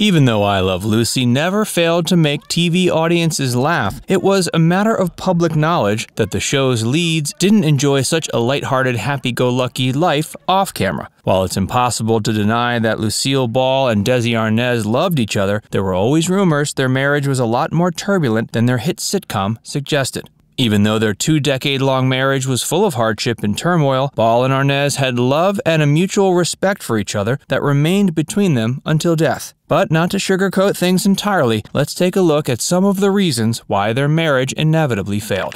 Even though I Love Lucy never failed to make TV audiences laugh, it was a matter of public knowledge that the show's leads didn't enjoy such a lighthearted, happy-go-lucky life off-camera. While it's impossible to deny that Lucille Ball and Desi Arnaz loved each other, there were always rumors their marriage was a lot more turbulent than their hit sitcom suggested. Even though their two-decade-long marriage was full of hardship and turmoil, Ball and Arnaz had love and a mutual respect for each other that remained between them until death. But not to sugarcoat things entirely, let's take a look at some of the reasons why their marriage inevitably failed.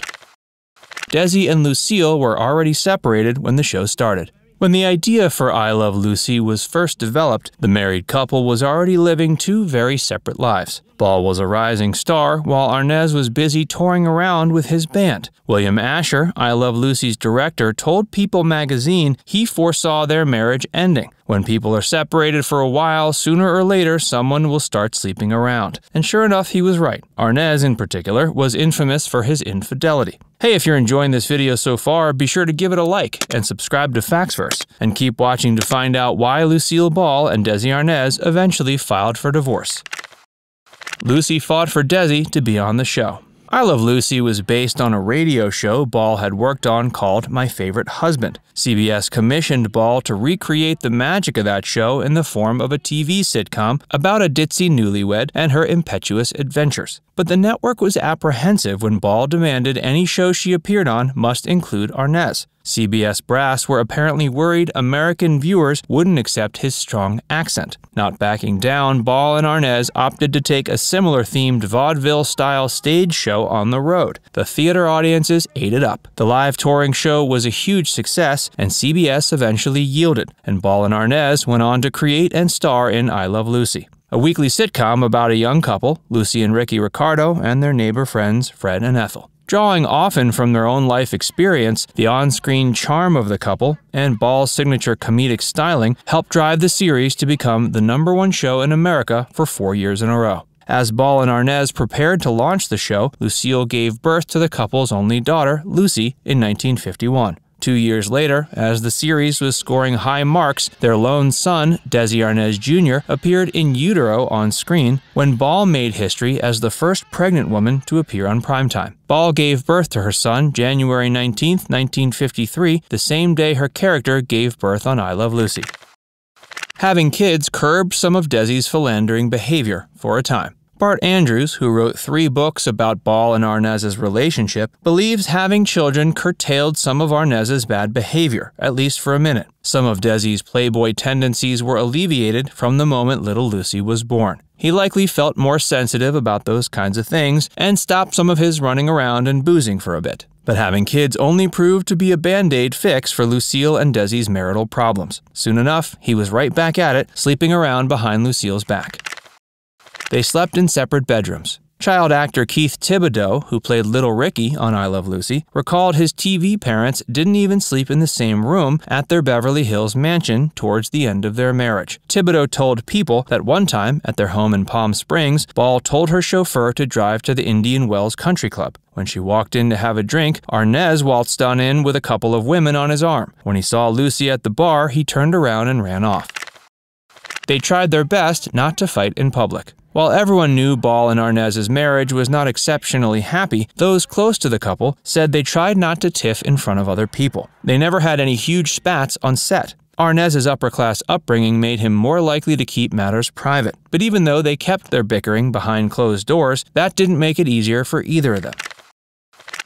Desi and Lucille were already separated when the show started. When the idea for I Love Lucy was first developed, the married couple was already living two very separate lives. Ball was a rising star, while Arnaz was busy touring around with his band. William Asher, I Love Lucy's director, told People magazine he foresaw their marriage ending. When people are separated for a while, sooner or later someone will start sleeping around. And sure enough, he was right. Arnaz, in particular, was infamous for his infidelity. Hey, if you're enjoying this video so far, be sure to give it a like and subscribe to FactsVerse. And keep watching to find out why Lucille Ball and Desi Arnaz eventually filed for divorce. Lucy fought for Desi to be on the show. I Love Lucy was based on a radio show Ball had worked on called My Favorite Husband. CBS commissioned Ball to recreate the magic of that show in the form of a TV sitcom about a ditzy newlywed and her impetuous adventures. But the network was apprehensive when Ball demanded any show she appeared on must include Arnaz. CBS brass were apparently worried American viewers wouldn't accept his strong accent. Not backing down, Ball and Arnaz opted to take a similar-themed vaudeville-style stage show on the road. The theater audiences ate it up. The live touring show was a huge success, and CBS eventually yielded, and Ball and Arnaz went on to create and star in I Love Lucy, a weekly sitcom about a young couple, Lucy and Ricky Ricardo, and their neighbor friends Fred and Ethel. Drawing often from their own life experience, the on-screen charm of the couple and Ball's signature comedic styling helped drive the series to become the #1 show in America for 4 years in a row. As Ball and Arnaz prepared to launch the show, Lucille gave birth to the couple's only daughter, Lucy, in 1951. 2 years later, as the series was scoring high marks, their lone son, Desi Arnaz Jr., appeared in utero on screen when Ball made history as the first pregnant woman to appear on primetime. Ball gave birth to her son January 19, 1953, the same day her character gave birth on I Love Lucy. Having kids curbed some of Desi's philandering behavior for a time. Bart Andrews, who wrote 3 books about Ball and Arnaz's relationship, believes having children curtailed some of Arnaz's bad behavior, at least for a minute. Some of Desi's playboy tendencies were alleviated from the moment little Lucy was born. He likely felt more sensitive about those kinds of things and stopped some of his running around and boozing for a bit. But having kids only proved to be a band-aid fix for Lucille and Desi's marital problems. Soon enough, he was right back at it, sleeping around behind Lucille's back. They slept in separate bedrooms. Child actor Keith Thibodeau, who played Little Ricky on I Love Lucy, recalled his TV parents didn't even sleep in the same room at their Beverly Hills mansion towards the end of their marriage. Thibodeau told People that one time, at their home in Palm Springs, Ball told her chauffeur to drive to the Indian Wells Country Club. When she walked in to have a drink, Arnaz waltzed on in with a couple of women on his arm. When he saw Lucy at the bar, he turned around and ran off. They tried their best not to fight in public. While everyone knew Ball and Arnaz's marriage was not exceptionally happy, those close to the couple said they tried not to tiff in front of other people. They never had any huge spats on set. Arnaz's upper-class upbringing made him more likely to keep matters private. But even though they kept their bickering behind closed doors, that didn't make it easier for either of them.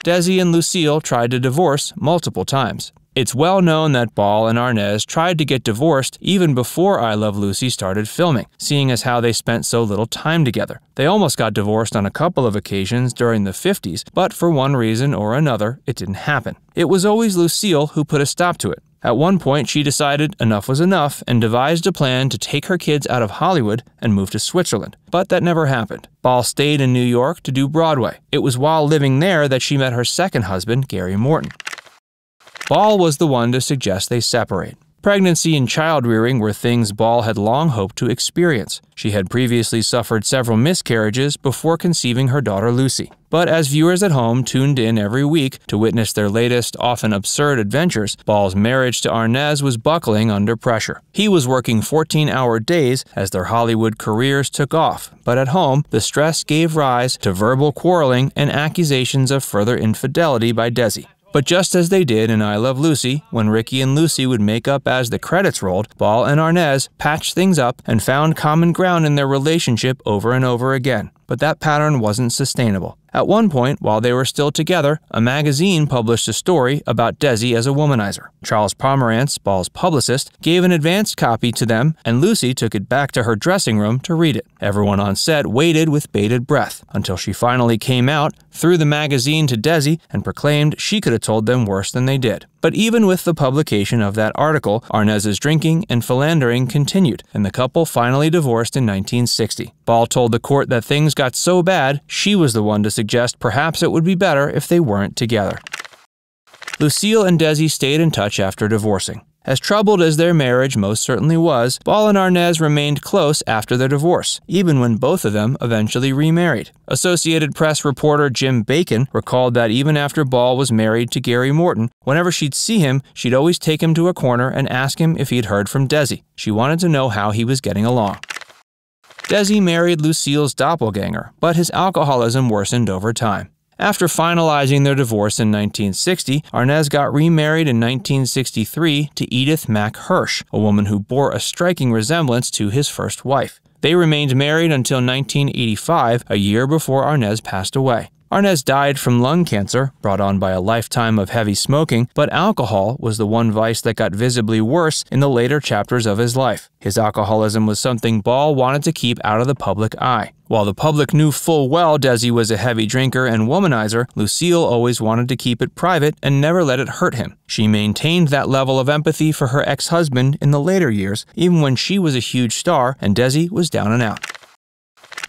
Desi and Lucille tried to divorce multiple times. It's well known that Ball and Arnaz tried to get divorced even before I Love Lucy started filming, seeing as how they spent so little time together. They almost got divorced on a couple of occasions during the 50s, but for one reason or another, it didn't happen. It was always Lucille who put a stop to it. At one point, she decided enough was enough and devised a plan to take her kids out of Hollywood and move to Switzerland. But that never happened. Ball stayed in New York to do Broadway. It was while living there that she met her second husband, Gary Morton. Ball was the one to suggest they separate. Pregnancy and child-rearing were things Ball had long hoped to experience. She had previously suffered several miscarriages before conceiving her daughter Lucy. But as viewers at home tuned in every week to witness their latest, often absurd adventures, Ball's marriage to Arnaz was buckling under pressure. He was working 14-hour days as their Hollywood careers took off, but at home, the stress gave rise to verbal quarreling and accusations of further infidelity by Desi. But just as they did in I Love Lucy, when Ricky and Lucy would make up as the credits rolled, Ball and Arnaz patched things up and found common ground in their relationship over and over again. But that pattern wasn't sustainable. At one point, while they were still together, a magazine published a story about Desi as a womanizer. Charles Pomerantz, Ball's publicist, gave an advanced copy to them, and Lucy took it back to her dressing room to read it. Everyone on set waited with bated breath, until she finally came out, threw the magazine to Desi, and proclaimed she could have told them worse than they did. But even with the publication of that article, Arnaz's drinking and philandering continued, and the couple finally divorced in 1960. Ball told the court that things got so bad, she was the one to suggest perhaps it would be better if they weren't together. Lucille and Desi stayed in touch after divorcing. As troubled as their marriage most certainly was, Ball and Arnaz remained close after their divorce, even when both of them eventually remarried. Associated Press reporter Jim Bacon recalled that even after Ball was married to Gary Morton, whenever she'd see him, she'd always take him to a corner and ask him if he'd heard from Desi. She wanted to know how he was getting along. Desi married Lucille's doppelganger, but his alcoholism worsened over time. After finalizing their divorce in 1960, Arnaz got remarried in 1963 to Edith Mack Hirsch, a woman who bore a striking resemblance to his first wife. They remained married until 1985, a year before Arnaz passed away. Arnaz died from lung cancer, brought on by a lifetime of heavy smoking, but alcohol was the one vice that got visibly worse in the later chapters of his life. His alcoholism was something Ball wanted to keep out of the public eye. While the public knew full well Desi was a heavy drinker and womanizer, Lucille always wanted to keep it private and never let it hurt him. She maintained that level of empathy for her ex-husband in the later years, even when she was a huge star and Desi was down and out.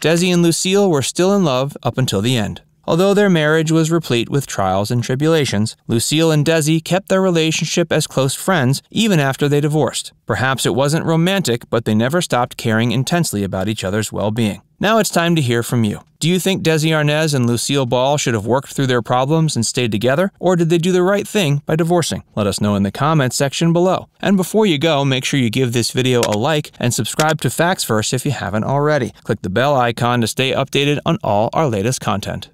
Desi and Lucille were still in love up until the end. Although their marriage was replete with trials and tribulations, Lucille and Desi kept their relationship as close friends even after they divorced. Perhaps it wasn't romantic, but they never stopped caring intensely about each other's well-being. Now it's time to hear from you. Do you think Desi Arnaz and Lucille Ball should have worked through their problems and stayed together, or did they do the right thing by divorcing? Let us know in the comments section below. And before you go, make sure you give this video a like and subscribe to Facts First if you haven't already. Click the bell icon to stay updated on all our latest content.